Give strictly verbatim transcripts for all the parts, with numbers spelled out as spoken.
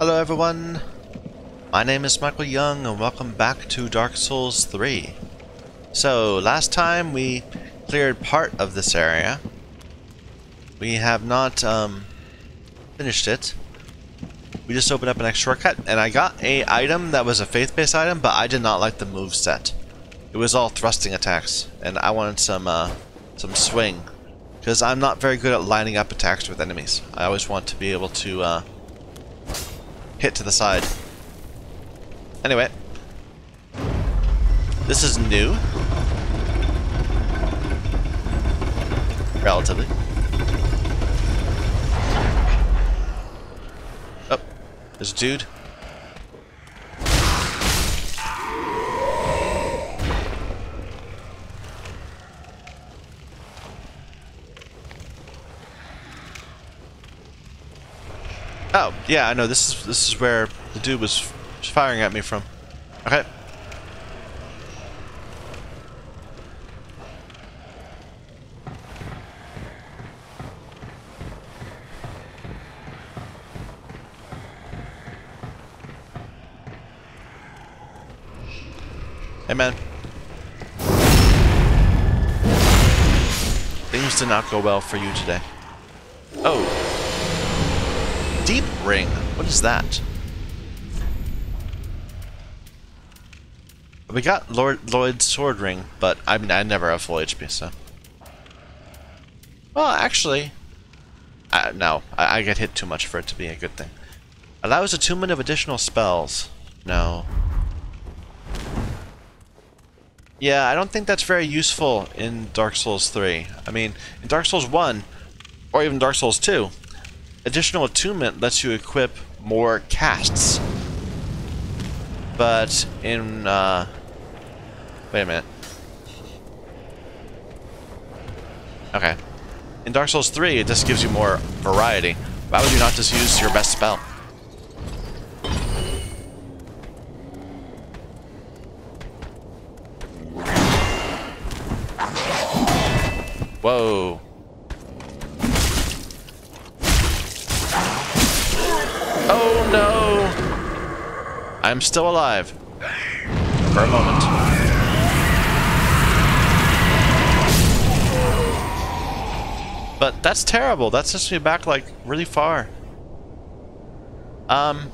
Hello everyone, my name is Michael Young and welcome back to Dark Souls three. So last time we cleared part of this area. We have not um, finished it. We just opened up an extra shortcut and I got a item that was a faith-based item, but I did not like the move set. It was all thrusting attacks and I wanted some, uh, some swing because I'm not very good at lining up attacks with enemies. I always want to be able to uh, hit to the side. Anyway, this is new, relatively. Oh, there's a dude. Oh, yeah, I know. This is this is where the dude was firing at me from. Okay. Hey, man. Things did not go well for you today. Oh. Deep ring? What is that? We got Lord Lloyd's sword ring, but I mean I never have full H P, so. Well, actually, I, no, I, I get hit too much for it to be a good thing. Allows attunement of additional spells. No. Yeah, I don't think that's very useful in Dark Souls three. I mean, in Dark Souls one, or even Dark Souls two. Additional attunement lets you equip more casts, but in uh, wait a minute. Okay, in Dark Souls three, it just gives you more variety. Why would you not just use your best spell? Whoa. Oh no! I'm still alive. For a moment. But that's terrible. That sends me back like really far. Um.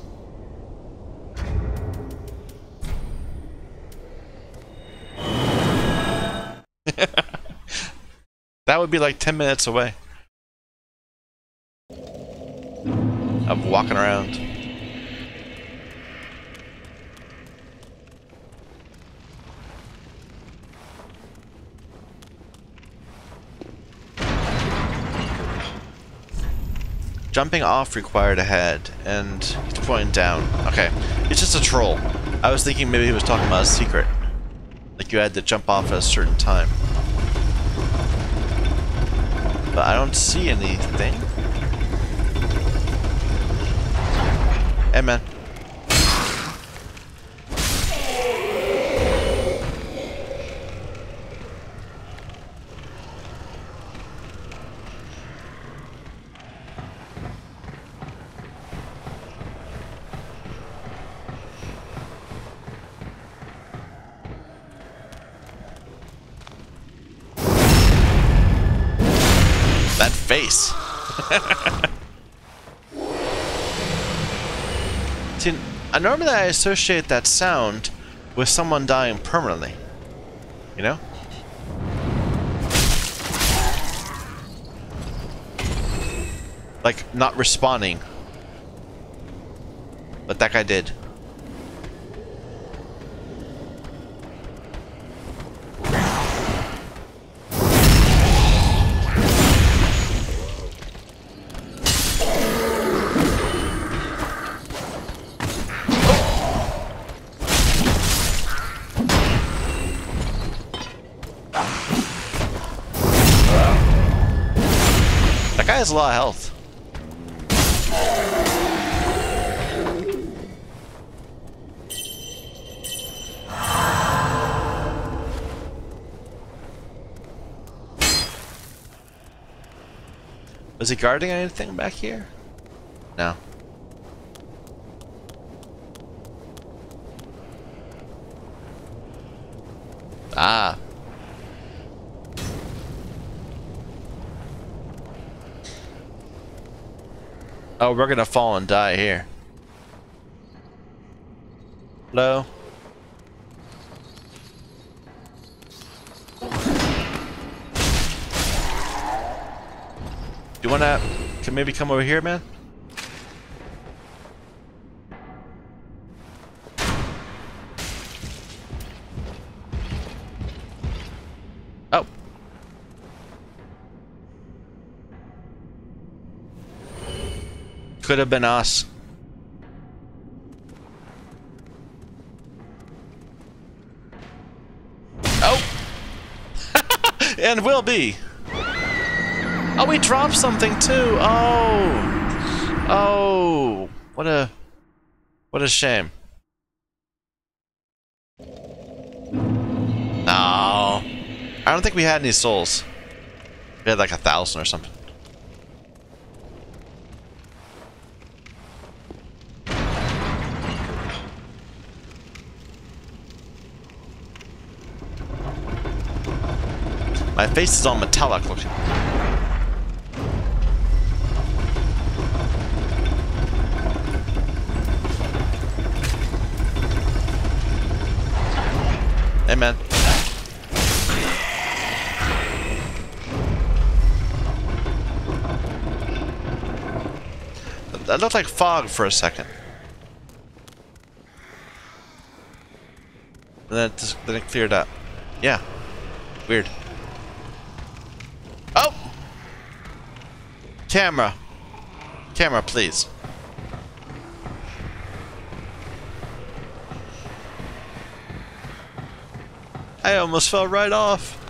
That would be like ten minutes away. I'm walking around. Jumping off required ahead and he's pointing down. Okay, it's just a troll. I was thinking maybe he was talking about a secret. Like you had to jump off at a certain time. But I don't see anything. Hey, man. That face. See, normally I associate that sound with someone dying permanently, you know? Like, not respawning. But that guy did. Has a lot of health. Was he guarding anything back here? No. Ah. Oh, we're gonna fall and die here. Hello? You wanna can maybe come over here, man? Oh. Could have been us. Oh. And will be. Oh, we dropped something too. Oh, oh, what a, what a shame. No, I don't think we had any souls. We had like a thousand or something. My face is all metallic looking. Hey, man. That looked like fog for a second. And then it just then it cleared up. Yeah. Weird. Oh! Camera. Camera, please. I almost fell right off.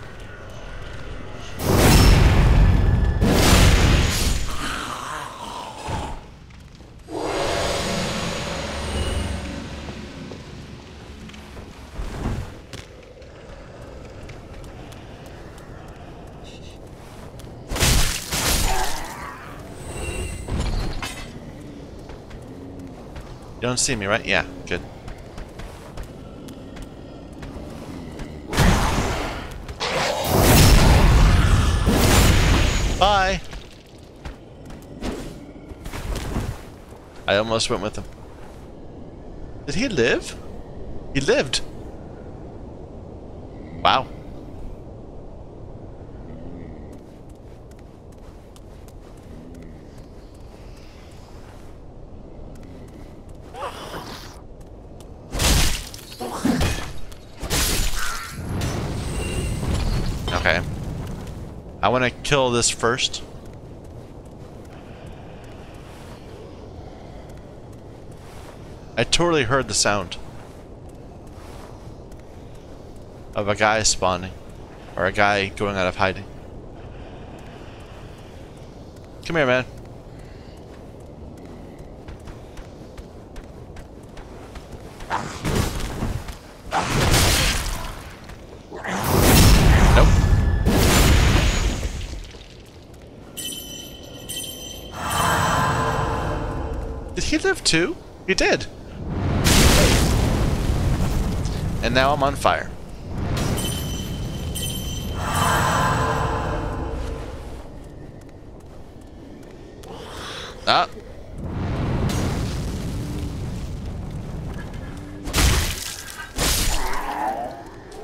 You don't see me, right? Yeah, good. Bye. I almost went with him. Did he live? He lived. Wow. Okay. I want to kill this first. I totally heard the sound of a guy spawning, or a guy going out of hiding. Come here, man. He lived too. He did. And now I'm on fire. Ah.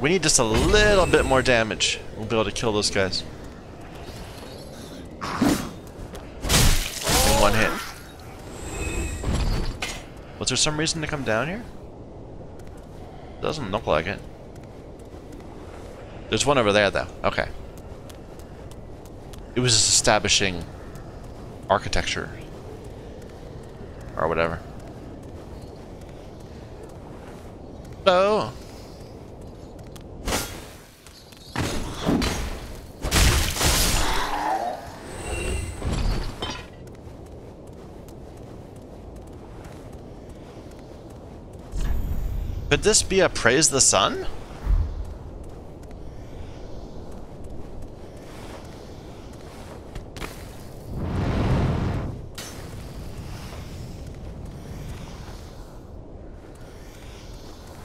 We need just a little bit more damage. We'll be able to kill those guys. In one hit. Was there some reason to come down here? Doesn't look like it. There's one over there, though. Okay. It was just establishing architecture. Or whatever. Oh! Could this be a Praise the Sun?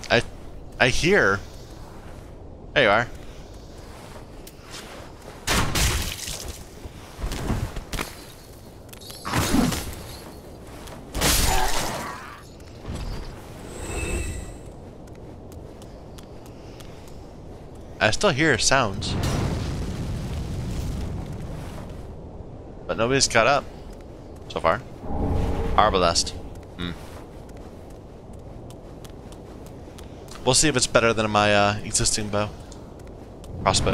I I hear I There you are. I still hear sounds. But nobody's caught up so far. Arbalest. Hmm. We'll see if it's better than my uh, existing bow. Crossbow.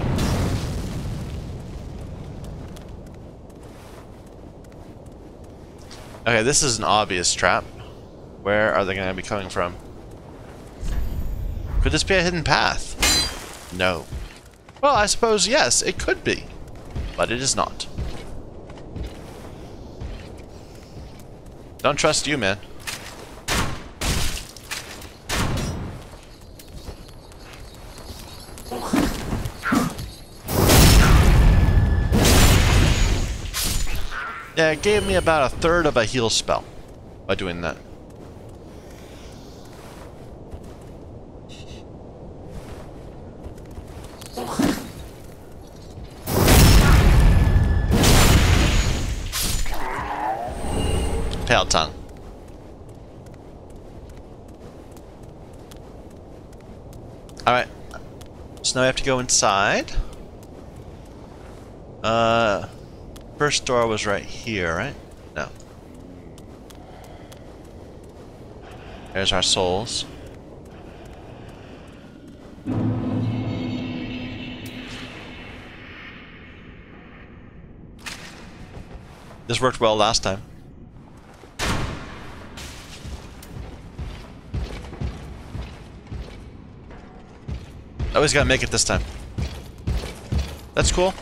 Okay, this is an obvious trap. Where are they going to be coming from? Could this be a hidden path? No. Well, I suppose, yes, it could be. But it is not. Don't trust you, man. Yeah, it gave me about a third of a heal spell by doing that. Pale tongue. Alright. So now we have to go inside. Uh, first door was right here, right? No. There's our souls. This worked well last time. I always gotta make it this time. That's cool.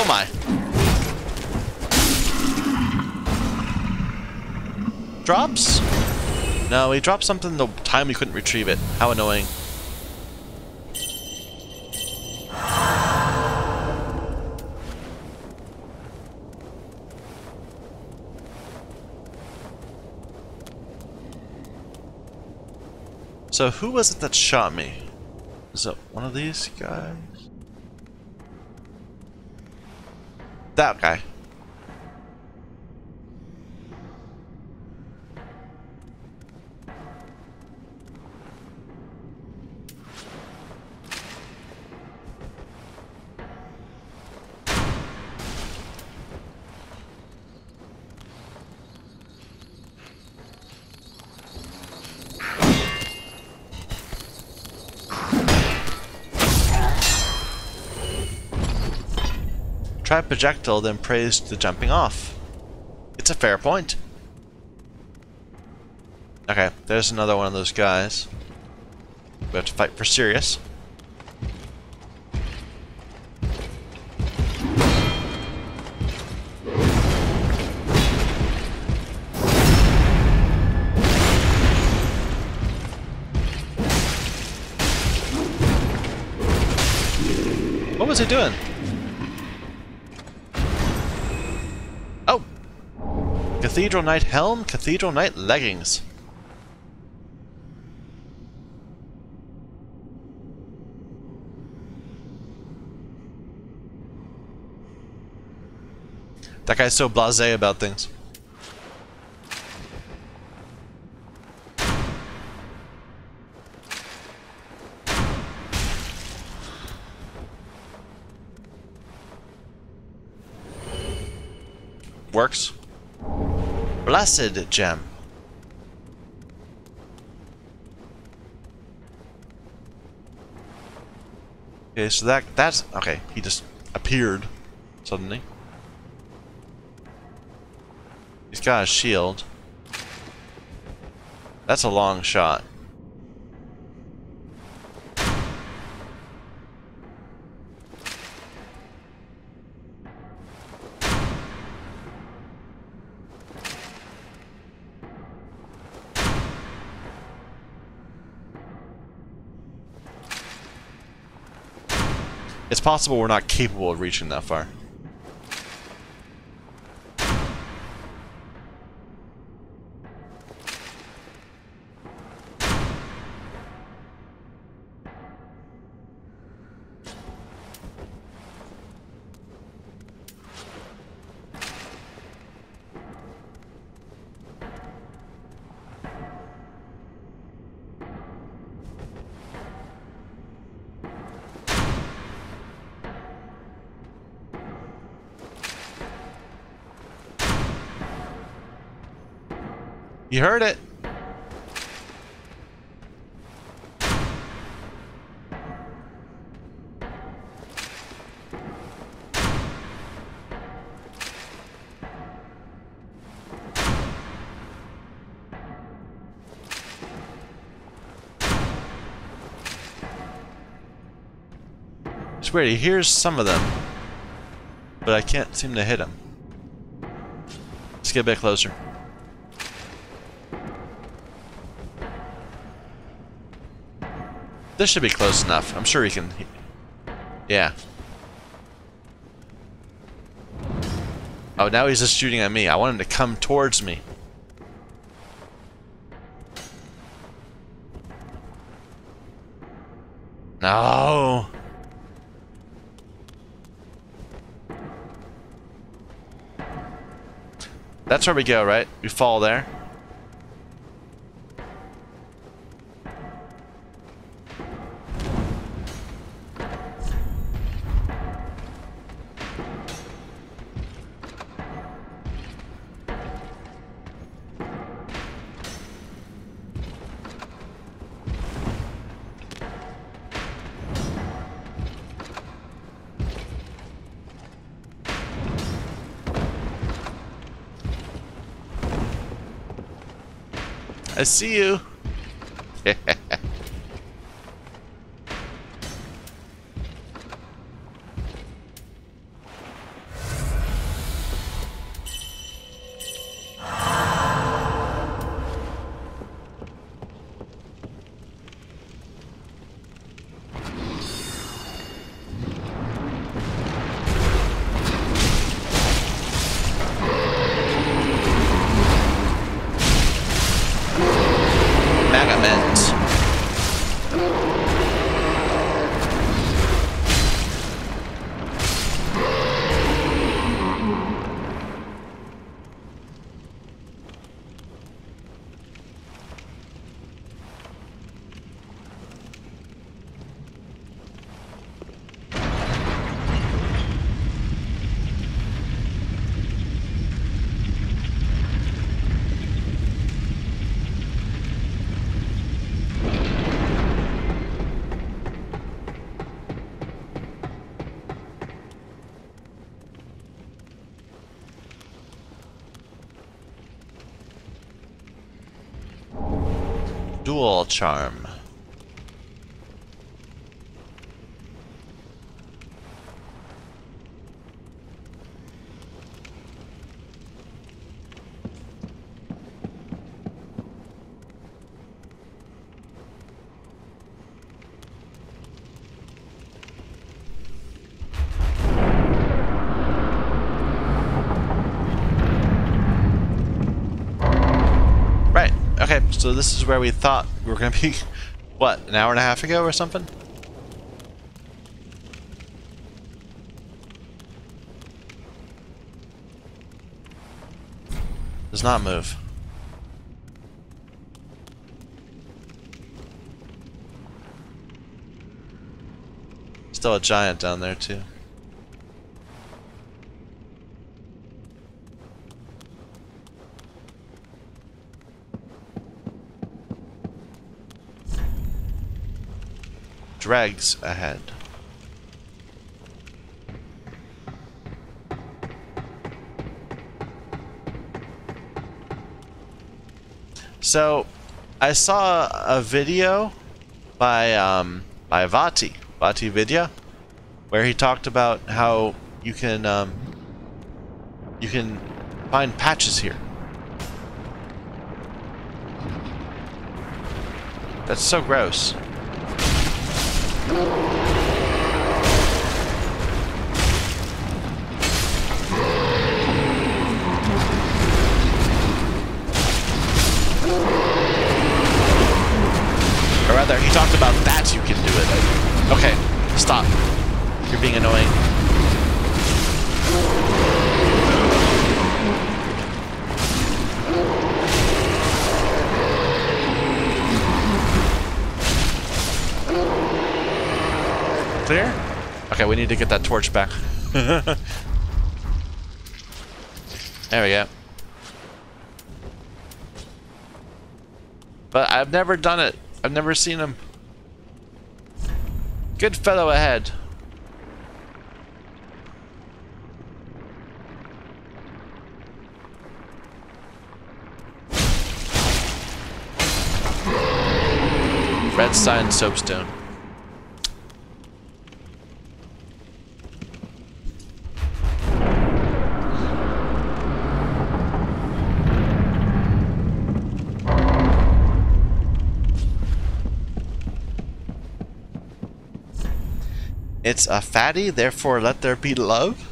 Oh my. Drops? No, he dropped something the time we couldn't retrieve it. How annoying. So who was it that shot me? Is it one of these guys? That guy. Try projectile, then praise the jumping off. It's a fair point. Okay, there's another one of those guys. We have to fight for Sirius. What was he doing? Cathedral Knight Helm, Cathedral Knight Leggings. That guy's so blasé about things. Works. Blessed gem. Okay, so that that's okay, he just appeared suddenly. He's got a shield. That's a long shot. It's possible we're not capable of reaching that far. You heard it. It's weird. He hears some of them, but I can't seem to hit him. Let's get a bit closer. This should be close enough. I'm sure he can... Yeah. Oh, now he's just shooting at me. I want him to come towards me. No! That's where we go, right? We fall there. I see you. Dual charm. So this is where we thought we were going to be, what, an hour and a half ago or something? Does not move. Still a giant down there too. Drags ahead. So, I saw a video by um, by Vati Vati Vidya, where he talked about how you can um, you can find patches here. That's so gross. talked about that you can do it. Okay, stop. You're being annoying. Clear? Okay, we need to get that torch back. There we go. But I've never done it. I've never seen him. Good fellow ahead. Red sign soapstone. It's a fatty, therefore let there be love.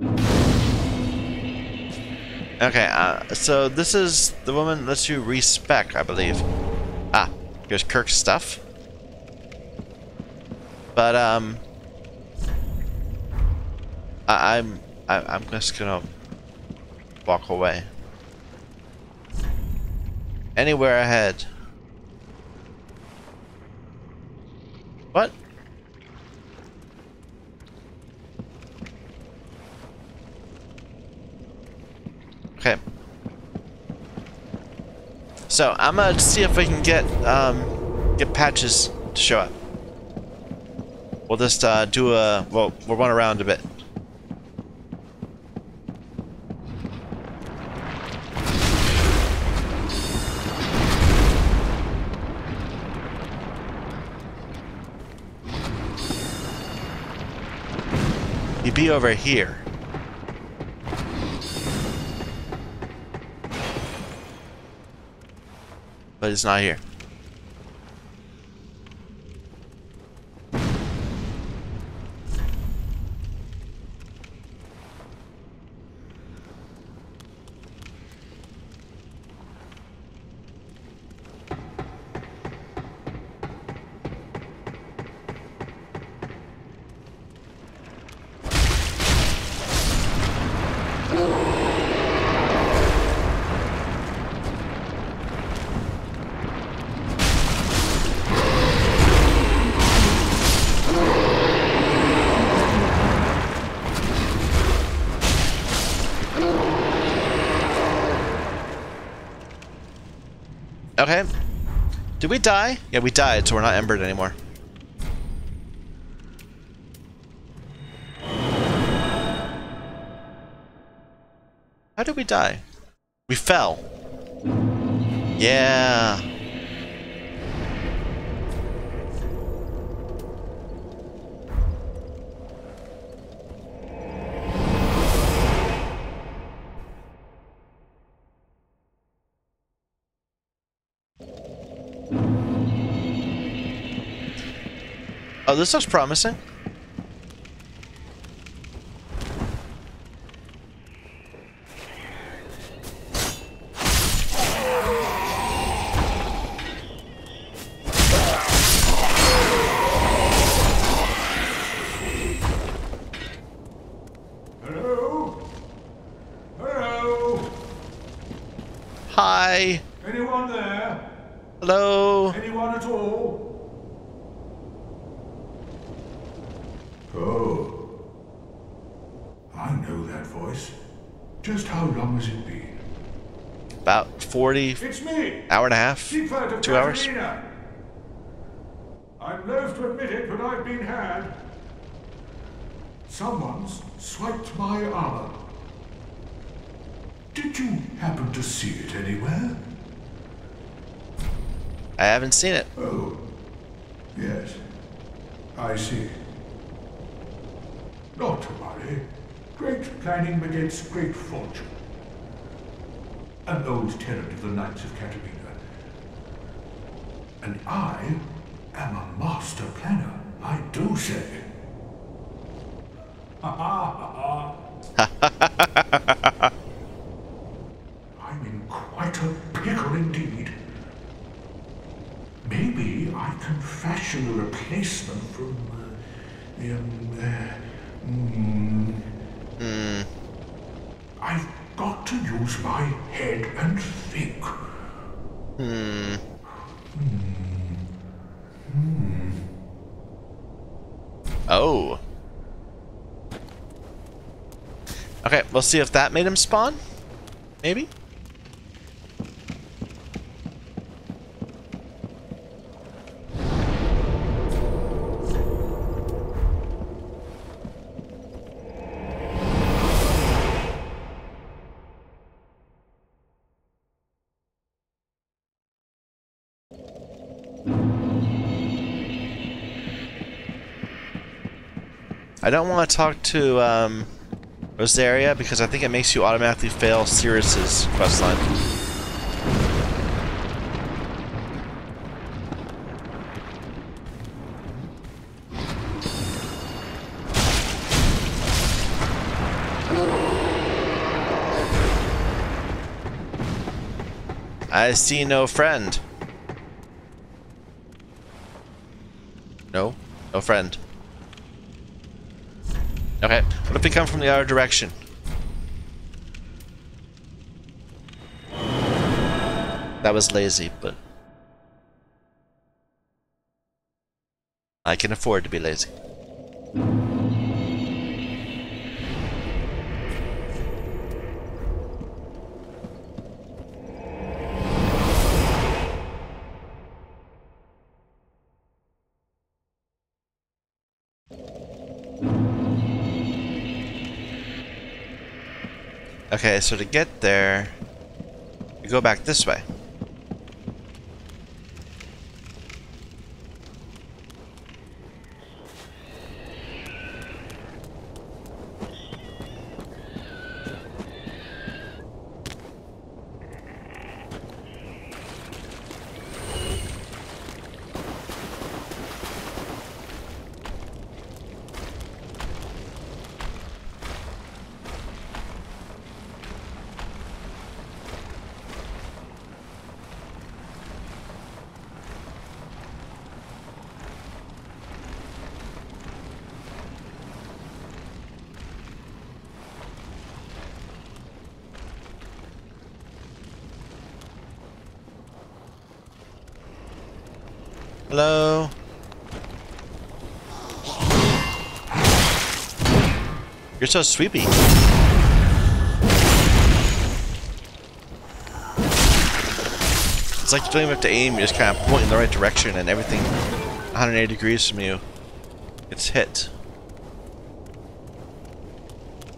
Okay, uh, so this is the woman that you respec, I believe. Ah, here's Kirk's stuff. But um, I, I'm I, I'm just gonna walk away. Anywhere ahead. What? Okay. So I'm gonna see if we can get um, get patches to show up. We'll just uh, do a well. We'll run around a bit. Be over here. But it's not here. Okay. Did we die? Yeah, we died, so we're not embered anymore. How did we die? We fell. Yeah. Oh, this looks promising. Hello? Hello? Hi. Anyone there? Hello? Anyone at all? Oh, I know that voice. Just how long has it been? About forty. It's me. Hour and a half. Siegward of Catarina. Two hours. I'm loath to admit it, but I've been had. Someone's swiped my armor. Did you happen to see it anywhere? I haven't seen it. Oh, yes, I see. Not to worry. Great planning begets great fortune. An old tenant of the Knights of Catarina. And I am a master planner, I do say. Ha ha ha ha. replacement from uh, um, uh, mm, mm. I've got to use my head and think. Hmm. Hmm. Hmm. Oh. Okay, we'll see if that made him spawn. Maybe. I don't want to talk to um, Rosaria because I think it makes you automatically fail Sirius's questline. I see no friend. No, no friend. Okay, what if we come from the other direction? That was lazy, but... I can afford to be lazy. Okay, so to get there, we go back this way. Hello. You're so sweepy. It's like you don't even have to aim, you just kind of point in the right direction and everything one hundred eighty degrees from you gets hit.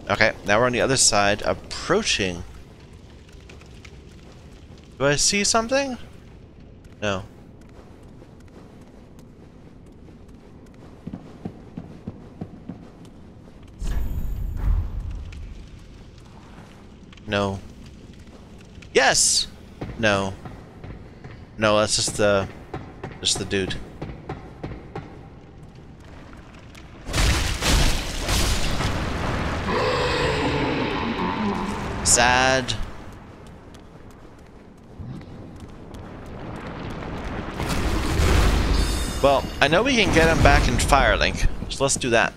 Okay, now we're on the other side, approaching. Do I see something? No. No. Yes. No. No, that's just the, just the dude. Sad. Well, I know we can get him back in Firelink, so let's do that.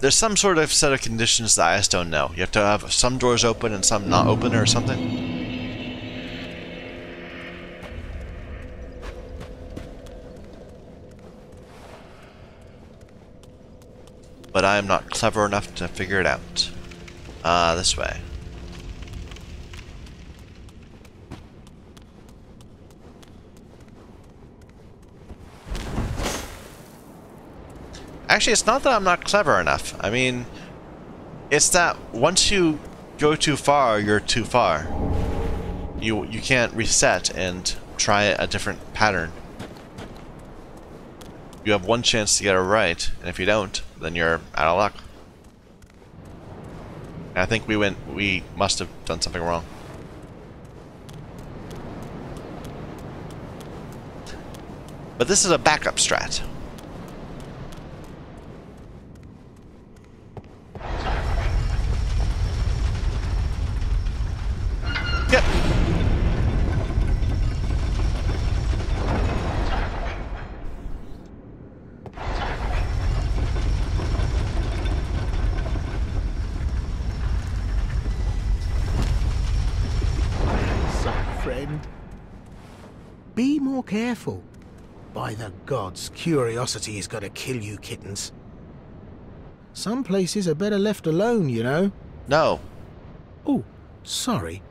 There's some sort of set of conditions that I just don't know. You have to have some doors open and some not open or something. But I am not clever enough to figure it out. Ah, uh, this way. Actually, it's not that I'm not clever enough. I mean, it's that once you go too far, you're too far. You you can't reset and try a different pattern. You have one chance to get it right, and if you don't, then you're out of luck. And I think we went. We must have done something wrong. But this is a backup strat. Be more careful. By the gods, curiosity is gonna kill you kittens. Some places are better left alone, you know. No. Oh, sorry.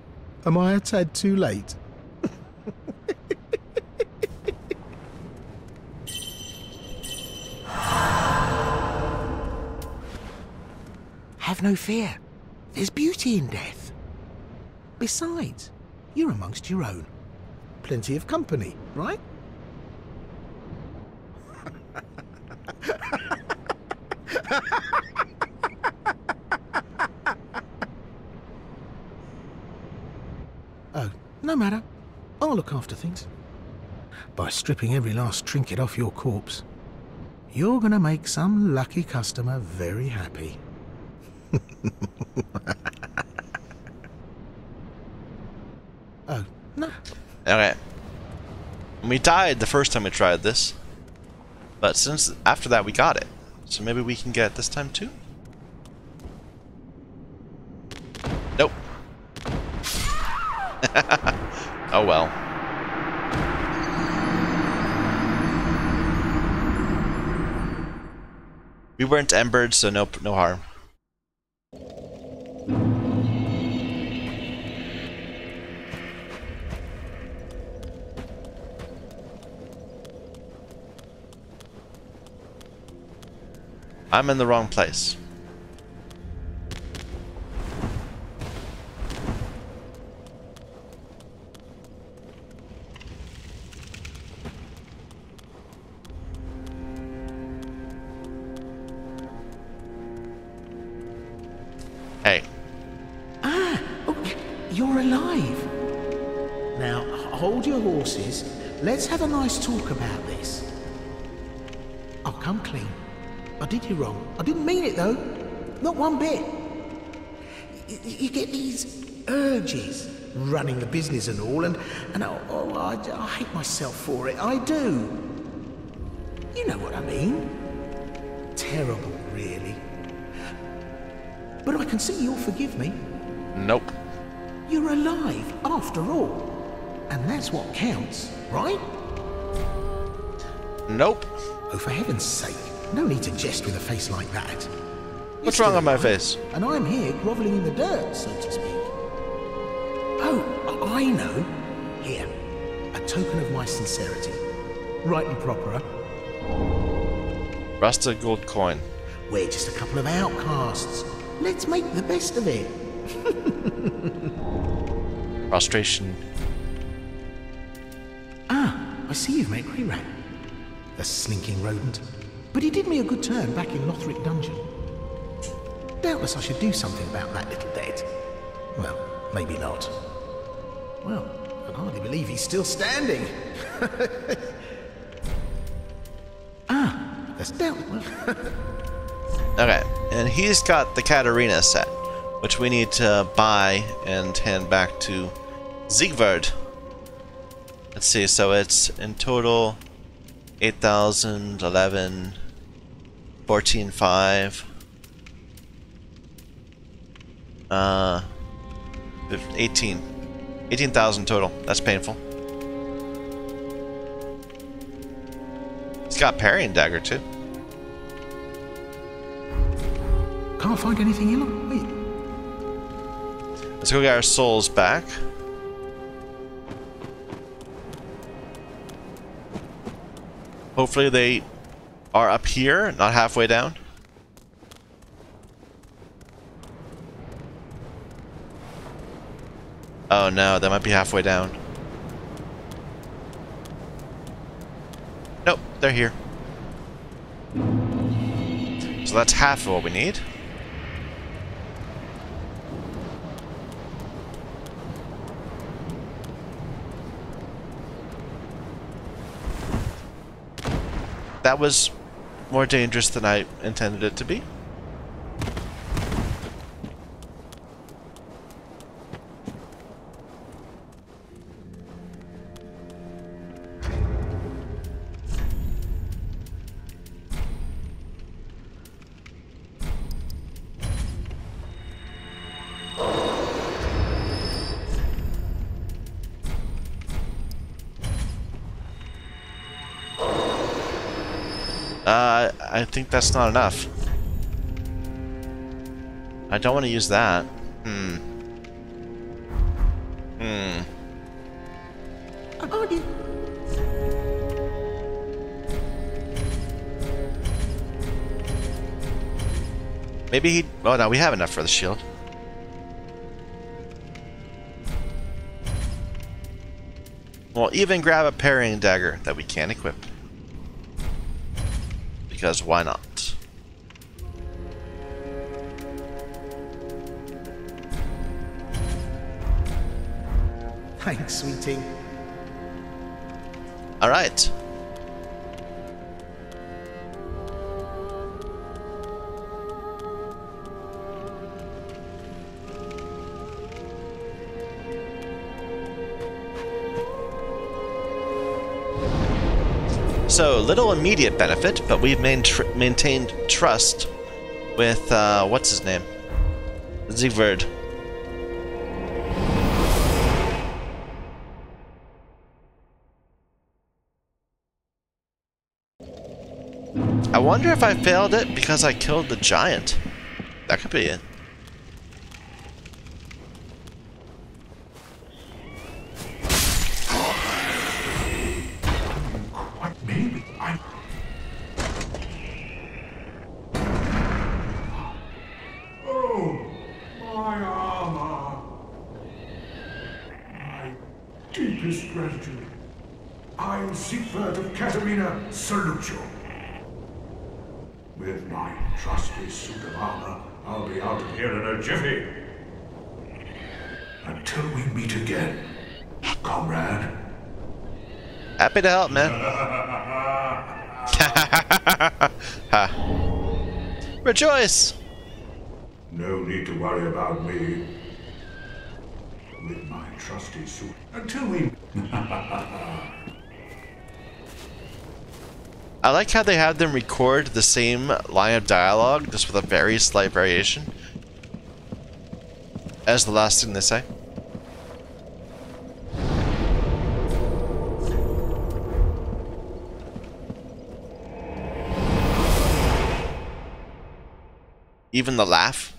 Am I a tad too late? Have no fear. There's beauty in death. Besides, you're amongst your own. Plenty of company, right? Oh, no matter. I'll look after things. By stripping every last trinket off your corpse, you're gonna make some lucky customer very happy. Oh, no. Okay. We died the first time we tried this. But since after that we got it. So maybe we can get it this time too? Nope. Oh well. We weren't embered, so no, no harm. I'm in the wrong place. Hey. Ah, okay. You're alive. Now, hold your horses. Let's have a nice talk about this. I'll come clean. I did you wrong. I didn't mean it, though. Not one bit. You, you get these urges, running the business and all, and, and I, oh, I, I hate myself for it. I do. You know what I mean. Terrible, really. But I can see you'll forgive me. Nope. You're alive, after all. And that's what counts, right? Nope. Oh, for heaven's sake. No need to jest with a face like that. What's wrong on my face? And I'm here groveling in the dirt, so to speak. Oh, I know. Here, a token of my sincerity. Right and proper. Rusted gold coin. We're just a couple of outcasts. Let's make the best of it. Frustration. Ah, I see you've met Macriwren. The slinking rodent. But he did me a good turn back in Lothric Dungeon. Doubtless I should do something about that little dead. Well, maybe not. Well, I can hardly believe he's still standing. Ah, that's doubtless. Okay, and he's got the Catarina set, which we need to buy and hand back to Siegward. Let's see, so it's in total eight thousand, eleven, fourteen, five, uh, eighteen, eighteen thousand total. That's painful. It's got parry and dagger too. Can't find anything you look. Wait. Let's go get our souls back. Hopefully they are up here, not halfway down. Oh no, they might be halfway down. Nope, they're here. So that's half of what we need. That was more dangerous than I intended it to be. I think that's not enough. I don't want to use that. Hmm. Hmm. Okay. Maybe he... Oh, no, we have enough for the shield. We'll even grab a parrying dagger that we can't equip. Because why not? Thanks, sweetie. All right. So, little immediate benefit, but we've main tr maintained trust with, uh, what's his name? Siegward. I wonder if I failed it because I killed the giant. That could be it. Salute you. With my trusty suit of armor, I'll be out of here in a jiffy. Until we meet again, comrade. Happy to help, man. Rejoice! No need to worry about me. With my trusty suit, until we... I like how they have them record the same line of dialogue, just with a very slight variation, as the last thing they say. Even the laugh.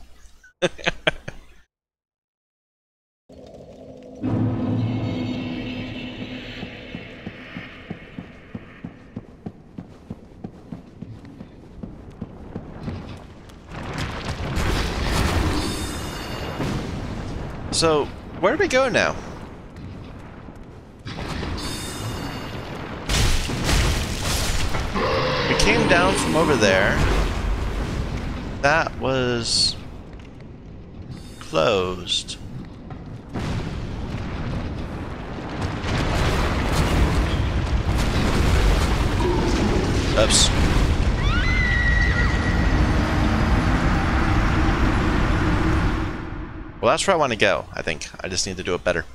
So, where do we go now? We came down from over there. That was closed. Oops. Well, that's where I want to go, I think. I just need to do it better.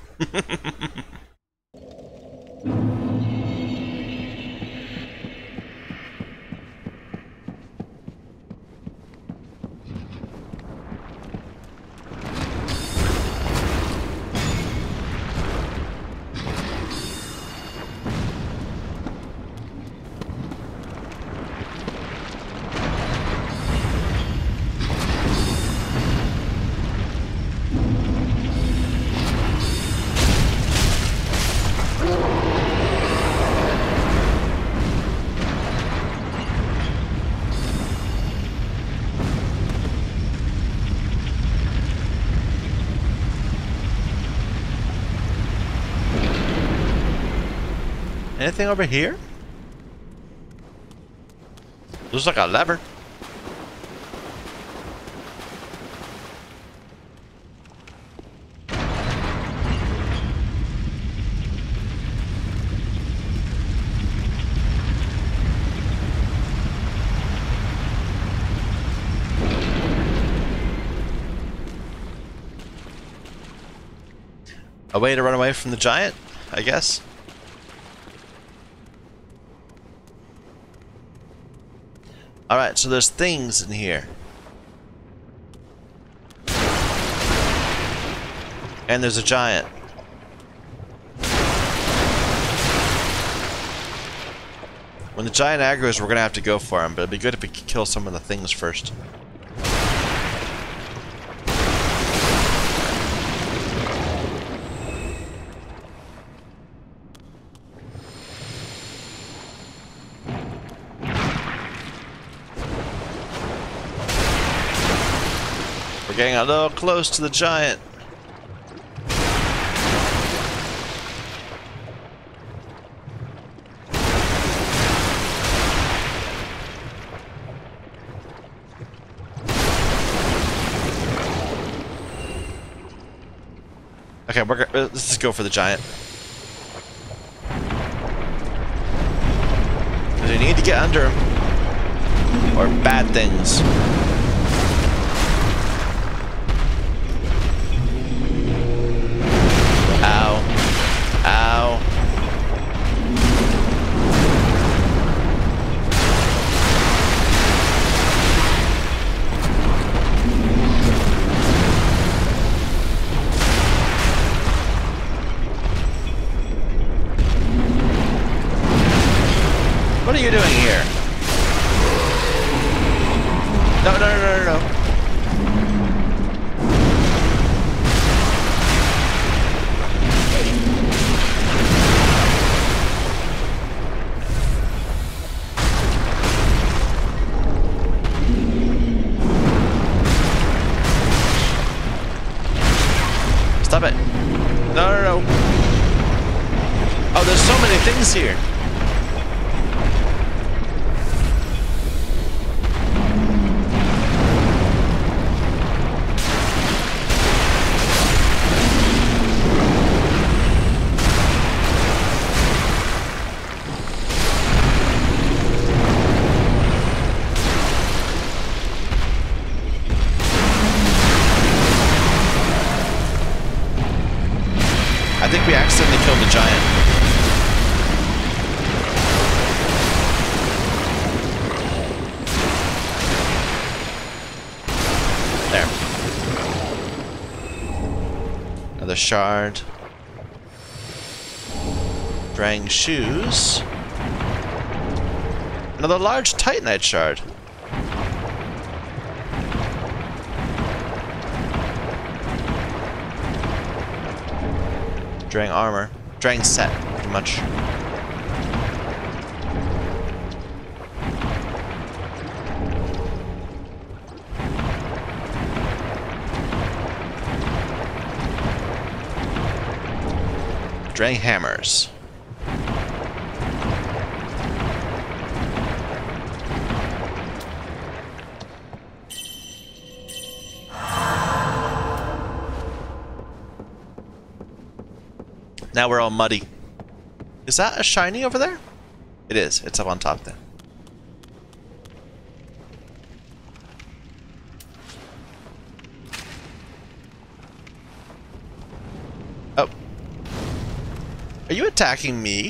Anything over here? Looks like a lever. A way to run away from the giant, I guess. Alright, so there's things in here. And there's a giant. When the giant aggro's, we're gonna have to go for him, but it'd be good if we could kill some of the things first. We're getting a little close to the giant. Okay, we're, let's just go for the giant. We need to get under him, or bad things. Ow. What are you doing here? No, no, no, no, no, no. Stop it. No, no, no. Oh, there's so many things here. Shard, Drang shoes, another large Titanite shard. Drang armor, Drang set, pretty much. Drang hammers. Now we're all muddy. Is that a shiny over there? It is. It's up on top there. Are you attacking me?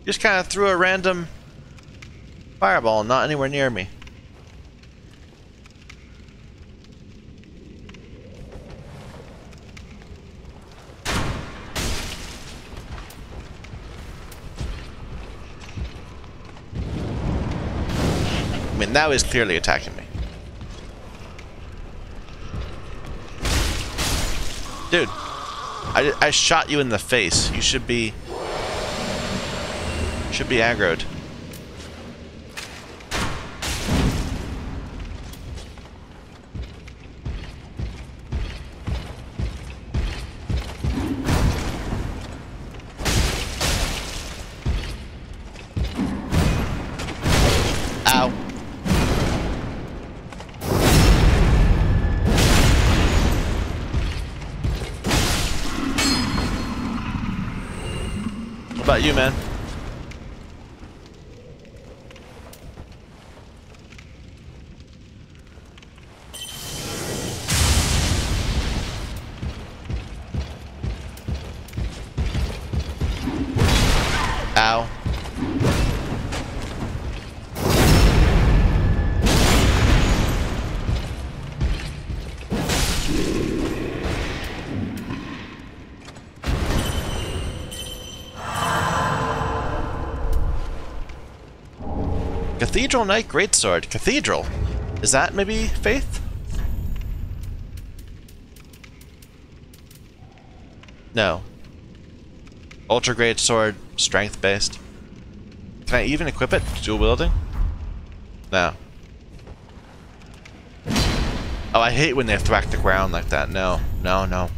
You just kind of threw a random fireball, not anywhere near me. I mean, that was clearly attacking me. Dude. I, I shot you in the face. You should be... Should be aggroed. You, man. Ow. Cathedral Knight Greatsword. Cathedral. Is that maybe Faith? No. Ultra Greatsword, strength based. Can I even equip it? Dual wielding? No. Oh, I hate when they thwack the ground like that. No, no, no.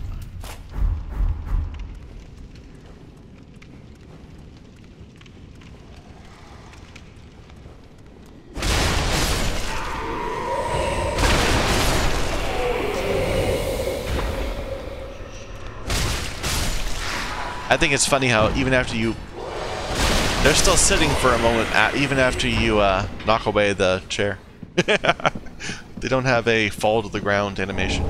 I think it's funny how even after you, they're still sitting for a moment, even after you uh, knock away the chair. They don't have a fall to the ground animation.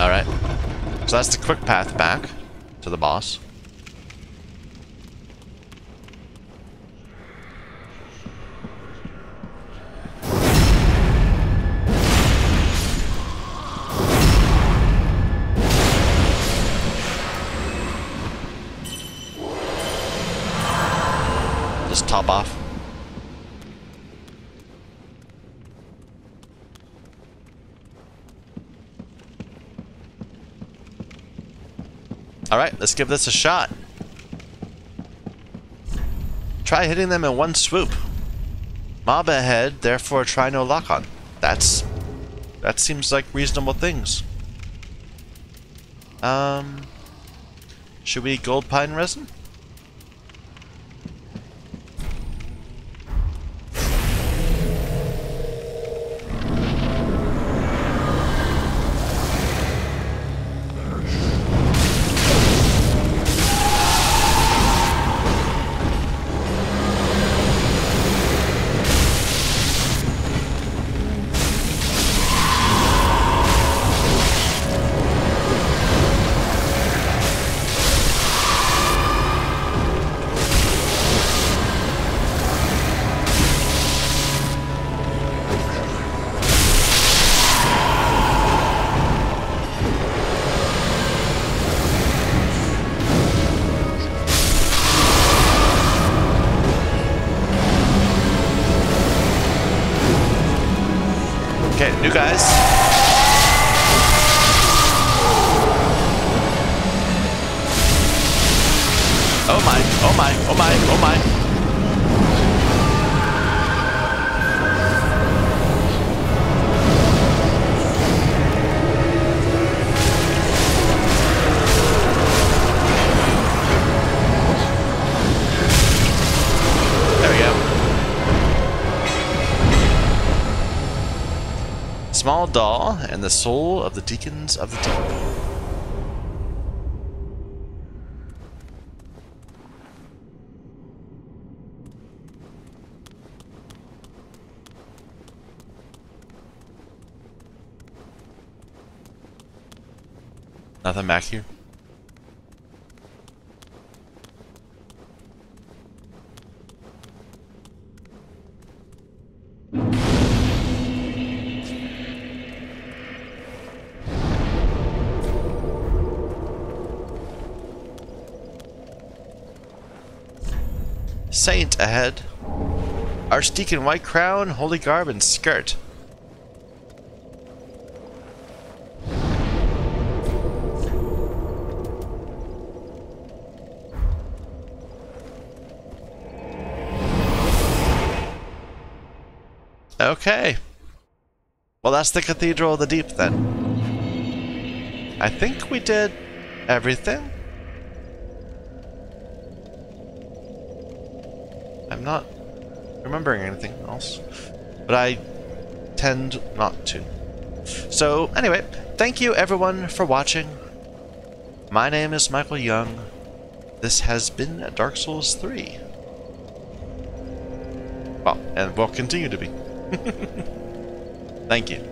Alright. So that's the quick path back to the boss. Top off. Alright, let's give this a shot. Try hitting them in one swoop. Mob ahead, therefore try no lock on. That's... that seems like reasonable things. Um... Should we gold pine resin? Small doll and the soul of the Deacons of the Deep. Nothing back here. Saint ahead. Archdeacon, White Crown, Holy Garb, and Skirt. Okay. Well, that's the Cathedral of the Deep then. I think we did everything. I'm not remembering anything else, but I tend not to. So anyway, thank you everyone for watching. My name is Michael Young. This has been Dark Souls three. Well, and will continue to be. Thank you.